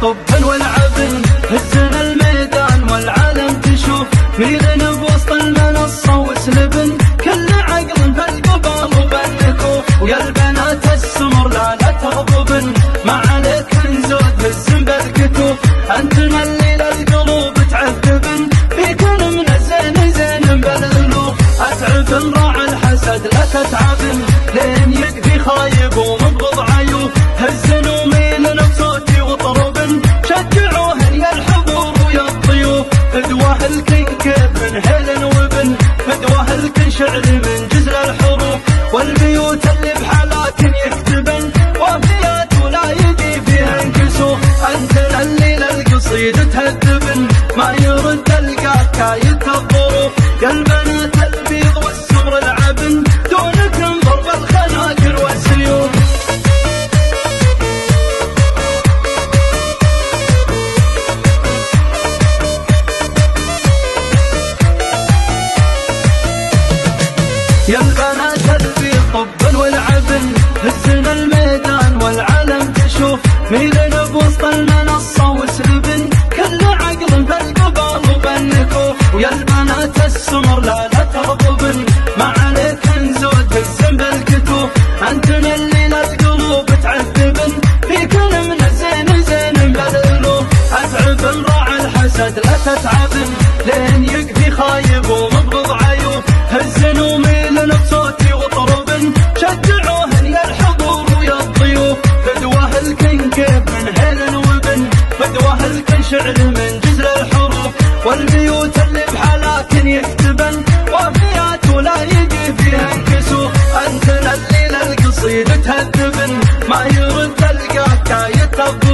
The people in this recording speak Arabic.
طبا والعبن هزنا الميدان والعالم تشوف ميدان بوسط المنصة وسلبن كل عقل بالقبا وبالنكوف ويا البنات السمر لا تغضبن ما عليك كنزود هزن بالكتوف انتن الليلة القلوب تعذبن فيكن من الزين زين بالالوف اتعبن راعي الحسد لا تتعبن لين يقضي خايب ومبغض عيوب هزنوا ميلنا بصوتي وطربن شجعوهن يا الحبور ويا الضيوف فدواه الكن كيف من هيل وابن فدواه الكن شعر من جزر الحروف والبيوت اللي بحالاتن يكتبن وابيات ولا يجي فيهن كسوف انتن الليله القصيد تهذبن ما يرد تلقاك كايد الظروف يا البنات البيض والسمر العبن دونكن ضرب الخناجر والسيوف يا البنات البيض طبا والعبن هزنا الميدان والعالم تشوف ميلنا بوسط المنصة وسلبن كل عقل بالقبال وبالنكوف ويا البنات السمر لا تغضبن ما عليك نزود هزن بالكتوف انتن الليلة القلوب تعذبن فيكن من الزين زين بالالوف اتعبن راعي الحسد لا تتعبن لين يقضي خايب ومبغض عيوب هزنوا ميلنا بصوتي وطربن شجعوهن يا الحضور ويا الضيوف فدواه الكن كيف من هيل وابن فدواه الكن شعر من جزر الحروف والبيوت اللي بحالاتن يكتبن وافيات ولا يجي فيهن كسوف انتن الليله القصيد تهذبن ما يرد تلقاك كايد